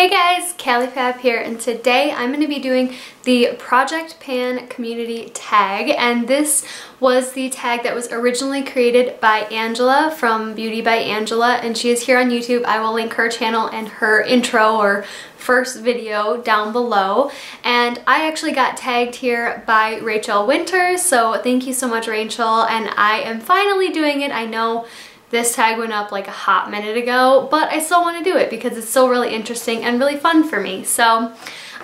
Hey guys, KaliFab here, and today I'm going to be doing the Project Pan community tag, and this was the tag that was originally created by Angela from Beauty by Angela, and she is here on YouTube. I will link her channel and her intro or first video down below. And I actually got tagged here by Rachel Winters, so thank you so much, Rachel, and I am finally doing it. I know this tag went up like a hot minute ago, but I still want to do it because it's still really interesting and really fun for me. So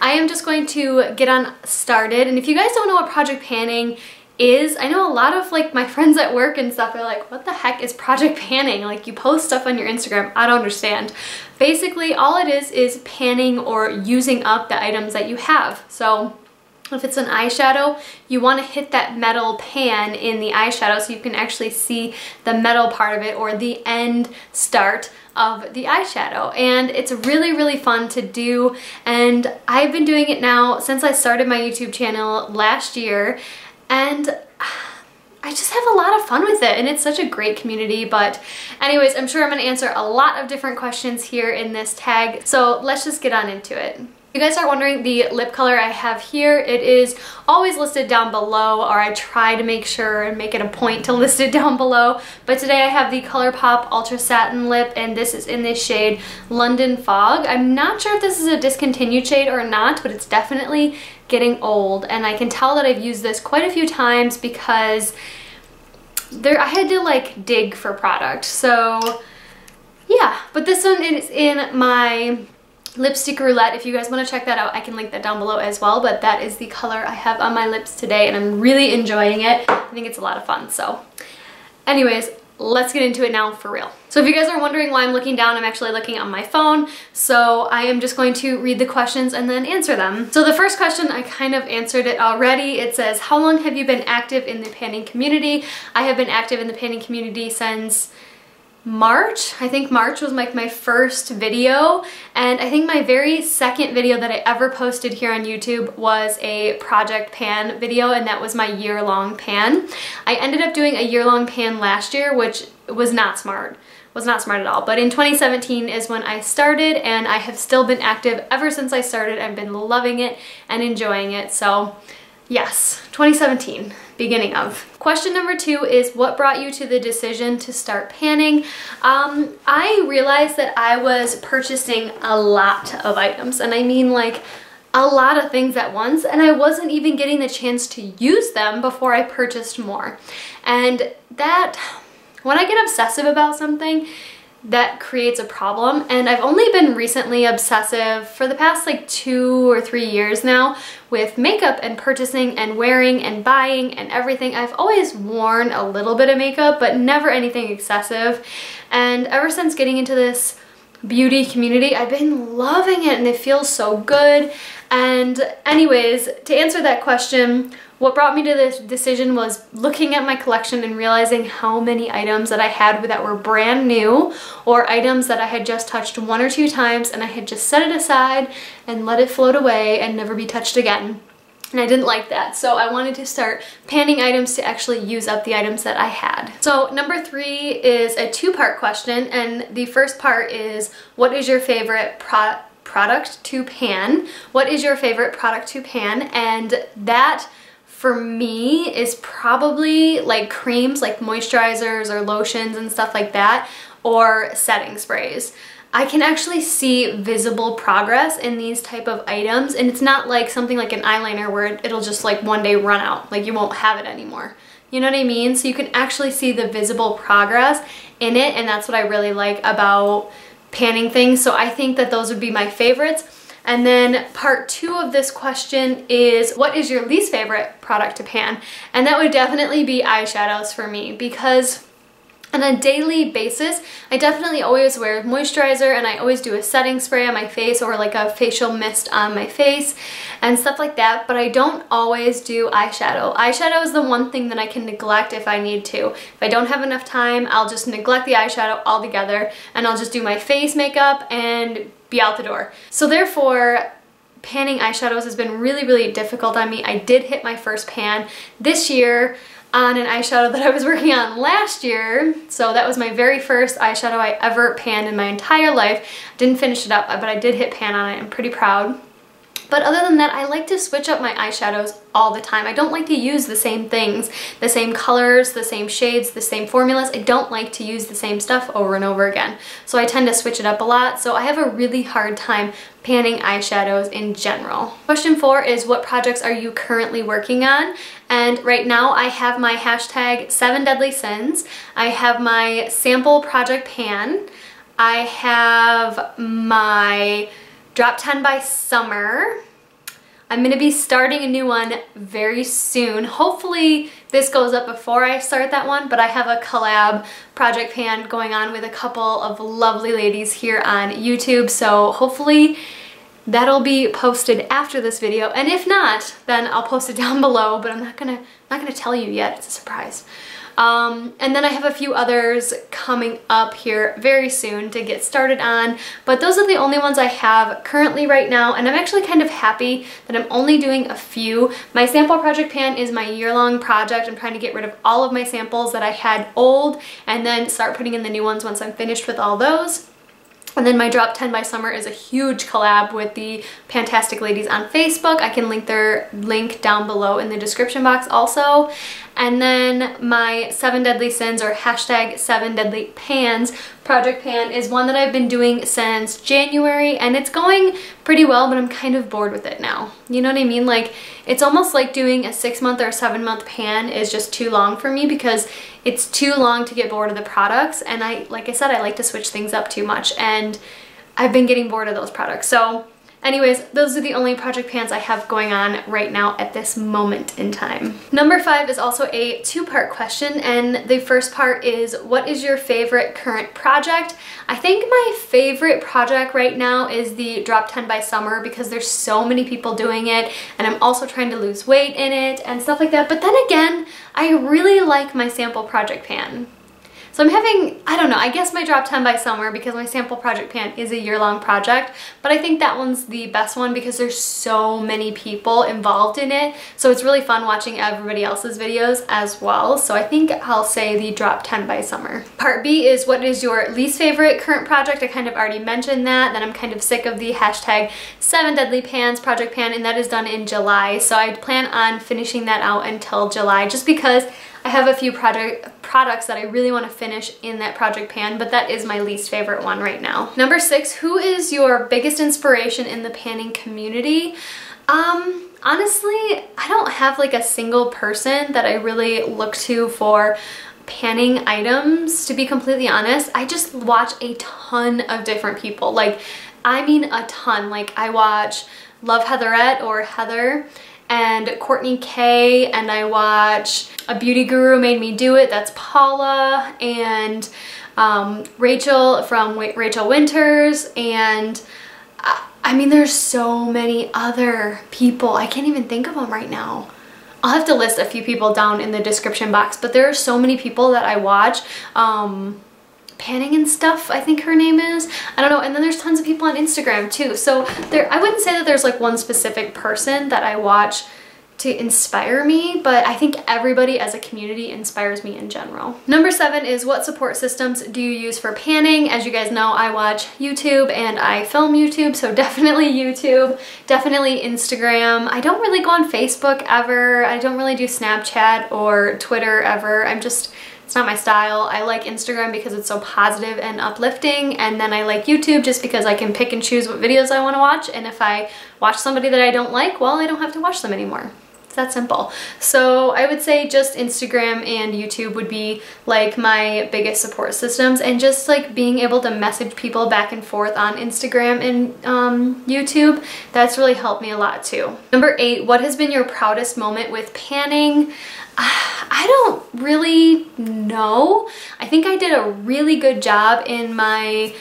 I am just going to get on started. And if you guys don't know what Project Panning is, I know a lot of like my friends at work and stuff are like, what the heck is Project Panning? Like, you post stuff on your Instagram, I don't understand. Basically all it is panning or using up the items that you have. So if it's an eyeshadow, you want to hit that metal pan in the eyeshadow so you can actually see the metal part of it or the end start of the eyeshadow. And it's really, really fun to do. And I've been doing it now since I started my YouTube channel last year. And I just have a lot of fun with it, and it's such a great community. But anyways, I'm sure I'm going to answer a lot of different questions here in this tag. So let's just get on into it. You guys are wondering the lip color I have here. It is always listed down below, or I try to make sure and make it a point to list it down below. But today I have the ColourPop Ultra Satin Lip, and this is in this shade London Fog. I'm not sure if this is a discontinued shade or not, but it's definitely getting old. And I can tell that I've used this quite a few times because I had to like dig for product. So yeah, but this one is in my Lipstick Roulette. If you guys want to check that out, I can link that down below as well, but that is the color I have on my lips today, and I'm really enjoying it. I think it's a lot of fun. So anyways, let's get into it now for real. So if you guys are wondering why I'm looking down, I'm actually looking on my phone. So I am just going to read the questions and then answer them. So the first question, I kind of answered it already. It says, how long have you been active in the panning community? I have been active in the panning community since March. I think March was like my first video, and I think my very second video that I ever posted here on YouTube was a Project Pan video, and that was my year-long pan. I ended up doing a year-long pan last year, which was not smart. Was not smart at all. But in 2017 is when I started, and I have still been active ever since I started. I've been loving it and enjoying it. So yes, 2017, beginning of. Question number 2 is, what brought you to the decision to start panning? I realized that I was purchasing a lot of items, and I mean like a lot of things at once, and I wasn't even getting the chance to use them before I purchased more. And that, when I get obsessive about something, that creates a problem. And I've only been recently obsessive for the past like 2 or 3 years now with makeup and purchasing and wearing and buying and everything. I've always worn a little bit of makeup, but never anything excessive. And ever since getting into this beauty community, I've been loving it, and it feels so good. And anyways, to answer that question, what brought me to this decision was looking at my collection and realizing how many items that I had that were brand new, or items that I had just touched 1 or 2 times, and I had just set it aside and let it float away and never be touched again. And I didn't like that, so I wanted to start panning items to actually use up the items that I had. So number 3 is a 2-part question, and the first part is, what is your favorite product to pan? What is your favorite product to pan? And that for me is probably like creams, like moisturizers or lotions and stuff like that, or setting sprays. I can actually see visible progress in these type of items, and it's not like something like an eyeliner where it'll just like one day run out, like you won't have it anymore. You know what I mean? So you can actually see the visible progress in it, and that's what I really like about panning things. So I think that those would be my favorites. And then part 2 of this question is, what is your least favorite product to pan? And that would definitely be eyeshadows for me, because on a daily basis, I definitely always wear moisturizer, and I always do a setting spray on my face or like a facial mist on my face and stuff like that, but I don't always do eyeshadow. Eyeshadow is the one thing that I can neglect if I need to. If I don't have enough time, I'll just neglect the eyeshadow altogether, and I'll just do my face makeup and be out the door. So therefore, panning eyeshadows has been really, really difficult on me. I did hit my first pan this year. on an eyeshadow that I was working on last year. So that was my very first eyeshadow I ever panned in my entire life. Didn't finish it up, but I did hit pan on it. I'm pretty proud. But other than that, I like to switch up my eyeshadows all the time. I don't like to use the same things, the same colors, the same shades, the same formulas. I don't like to use the same stuff over and over again. So I tend to switch it up a lot. So I have a really hard time panning eyeshadows in general. Question 4 is, what projects are you currently working on? And right now I have my hashtag 7 Deadly Sins. I have my sample project pan. I have my Drop 10 by Summer. I'm gonna be starting a new one very soon. Hopefully this goes up before I start that one, but I have a collab project pan going on with a couple of lovely ladies here on YouTube, so hopefully that'll be posted after this video. And if not, then I'll post it down below, but I'm not gonna tell you yet, it's a surprise. And then I have a few others coming up here very soon to get started on, but those are the only ones I have currently right now, and I'm actually kind of happy that I'm only doing a few. My sample project pan is my year-long project. I'm trying to get rid of all of my samples that I had old and then start putting in the new ones once I'm finished with all those. And then my Drop 10 by Summer is a huge collab with the Pantastic Ladies on Facebook. I can link their link down below in the description box also. And then my 7 Deadly Sins, or hashtag 7 Deadly Pans project pan, is one that I've been doing since January, and it's going pretty well, but I'm kind of bored with it now. You know what I mean? Like, it's almost like doing a 6-month or a 7-month pan is just too long for me, because it's too long to get bored of the products, and I, like I said, I like to switch things up too much, and I've been getting bored of those products. So anyways, those are the only project pans I have going on right now at this moment in time. Number 5 is also a 2-part question, and the first part is, what is your favorite current project? I think my favorite project right now is the Drop 10 by Summer, because there's so many people doing it, and I'm also trying to lose weight in it and stuff like that. But then again, I really like my sample project pan. So I'm having, I don't know, I guess my Drop 10 by Summer, because my sample project pan is a year-long project, but I think that one's the best one because there's so many people involved in it, so it's really fun watching everybody else's videos as well. So I think I'll say the Drop 10 by Summer. Part B is, what is your least favorite current project? I kind of already mentioned that. Then I'm kind of sick of the hashtag 7 Deadly Pans project pan, and that is done in July, so I plan on finishing that out until July, just because I have a few products that I really want to finish in that project pan, but that is my least favorite one right now. Number 6, who is your biggest inspiration in the panning community? Honestly, I don't have like a single person that I really look to for panning items, to be completely honest. I just watch a ton of different people. Like, I mean a ton. Like, I watch Love Heatherette, or Heather, and Courtney K, and I watch A Beauty Guru Made Me Do It, that's Paula, and Rachel from Rachel Winters, and I mean there's so many other people. I can't even think of them right now. I'll have to list a few people down in the description box, but there are so many people that I watch. Panning and Stuff, I think her name is. I don't know. And then there's tons of people on Instagram too. So there, I wouldn't say that there's like one specific person that I watch to inspire me, but I think everybody as a community inspires me in general. Number 7 is, what support systems do you use for panning? As you guys know, I watch YouTube and I film YouTube, so definitely YouTube, definitely Instagram. I don't really go on Facebook ever. I don't really do Snapchat or Twitter ever. It's not my style. I like Instagram because it's so positive and uplifting, and then I like YouTube just because I can pick and choose what videos I want to watch, and if I watch somebody that I don't like, well, I don't have to watch them anymore. It's that simple. So I would say just Instagram and YouTube would be like my biggest support systems, and just like being able to message people back and forth on Instagram and YouTube, that's really helped me a lot too. Number 8, what has been your proudest moment with panning? I don't really know. I think I did a really good job in my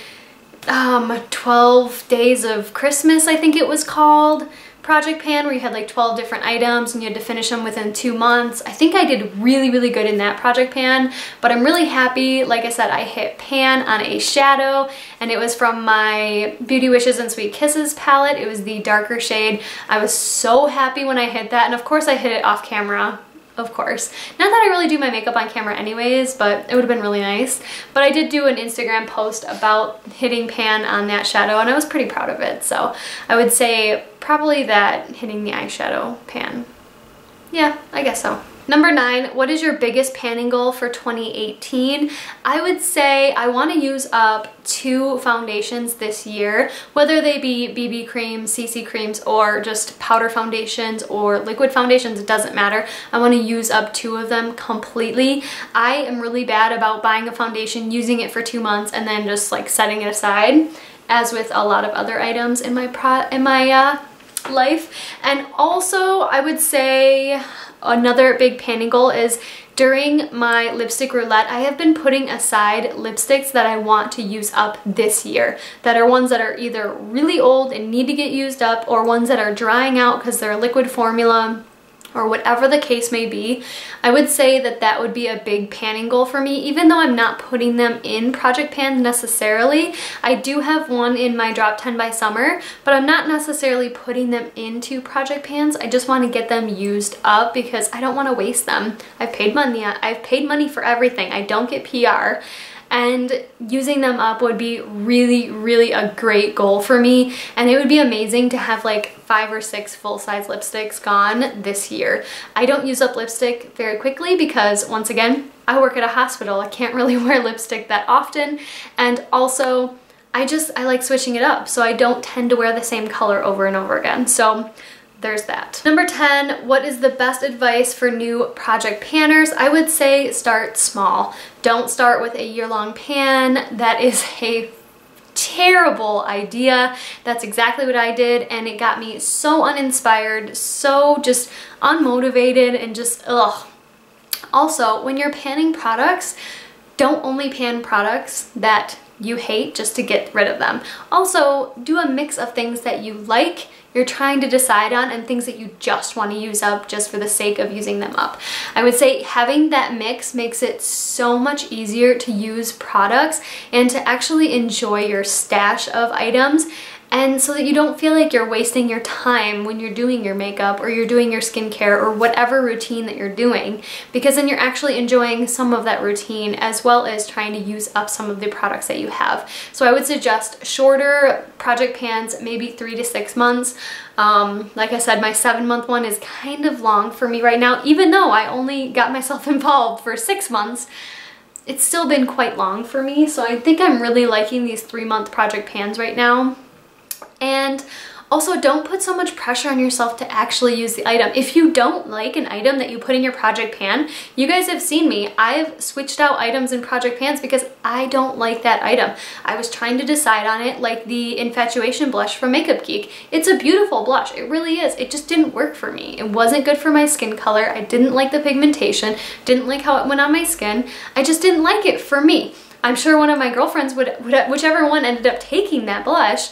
12 Days of Christmas, I think it was called, project pan, where you had like 12 different items and you had to finish them within 2 months. I think I did really, really good in that project pan, but I'm really happy. Like I said, I hit pan on a shadow, and it was from my Beauty Wishes and Sweet Kisses palette. It was the darker shade. I was so happy when I hit that, and of course I hit it off camera. of course. Not that I really do my makeup on camera anyways, but it would have been really nice. But I did do an Instagram post about hitting pan on that shadow, and I was pretty proud of it. So I would say probably that hitting the eyeshadow pan. Yeah, I guess so. Number 9, what is your biggest panning goal for 2018? I would say I want to use up 2 foundations this year, whether they be BB creams, CC creams, or just powder foundations or liquid foundations, it doesn't matter. I want to use up 2 of them completely. I am really bad about buying a foundation, using it for 2 months, and then just like setting it aside, as with a lot of other items in my life. And also I would say another big panning goal is during my lipstick roulette, I have been putting aside lipsticks that I want to use up this year, that are ones that are either really old and need to get used up, or ones that are drying out because they're a liquid formula, or whatever the case may be. I would say that that would be a big panning goal for me, even though I'm not putting them in project pans necessarily. I do have one in my Drop 10 by Summer, but I'm not necessarily putting them into project pans. I just want to get them used up because I don't want to waste them. I've paid money for everything. I don't get PR. And using them up would be really, really a great goal for me. And it would be amazing to have like 5 or 6 full-size lipsticks gone this year. I don't use up lipstick very quickly because, once again, I work at a hospital. I can't really wear lipstick that often. And also, I like switching it up. So I don't tend to wear the same color over and over again. So there's that. Number 10, what is the best advice for new project panners? I would say start small. Don't start with a year-long pan. That is a terrible idea. That's exactly what I did, and it got me so uninspired, so just unmotivated, and just ugh. Also, when you're panning products, don't only pan products that you hate just to get rid of them. Also, do a mix of things that you like, you're trying to decide on, and things that you just want to use up just for the sake of using them up. I would say having that mix makes it so much easier to use products and to actually enjoy your stash of items, and so that you don't feel like you're wasting your time when you're doing your makeup or you're doing your skincare or whatever routine that you're doing, because then you're actually enjoying some of that routine as well as trying to use up some of the products that you have. So I would suggest shorter project pans, maybe 3 to 6 months. Like I said, my 7-month one is kind of long for me right now, even though I only got myself involved for 6 months. It's still been quite long for me, so I think I'm really liking these 3-month project pans right now. And also, don't put so much pressure on yourself to actually use the item. If you don't like an item that you put in your project pan, you guys have seen me. I've switched out items in project pans because I don't like that item. I was trying to decide on it, like the Infatuation blush from Makeup Geek. It's a beautiful blush. It really is. It just didn't work for me. It wasn't good for my skin color. I didn't like the pigmentation. Didn't like how it went on my skin. I just didn't like it for me. I'm sure one of my girlfriends, whichever one ended up taking that blush,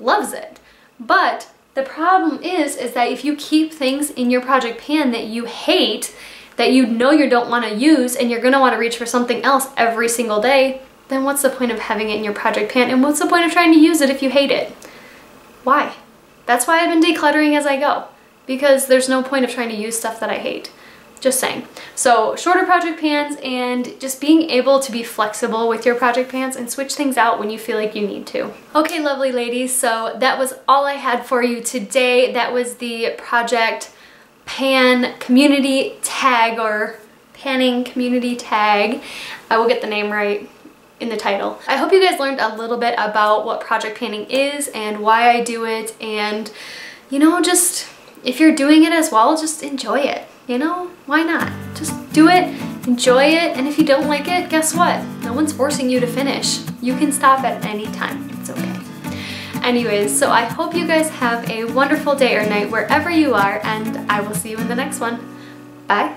loves it. But the problem is that if you keep things in your project pan that you hate, that you know you don't want to use, and you're going to want to reach for something else every single day, then what's the point of having it in your project pan, and what's the point of trying to use it if you hate it? Why? That's why I've been decluttering as I go, because there's no point of trying to use stuff that I hate. Just saying. So shorter project pans, and just being able to be flexible with your project pans and switch things out when you feel like you need to. Okay, lovely ladies, so that was all I had for you today. That was the project pan community tag, or panning community tag. I will get the name right in the title. I hope you guys learned a little bit about what project panning is and why I do it, and you know, just if you're doing it as well, just enjoy it. You know, why not? Just do it, enjoy it, and if you don't like it, guess what? No one's forcing you to finish. You can stop at any time. It's okay. Anyways, so I hope you guys have a wonderful day or night wherever you are, and I will see you in the next one. Bye!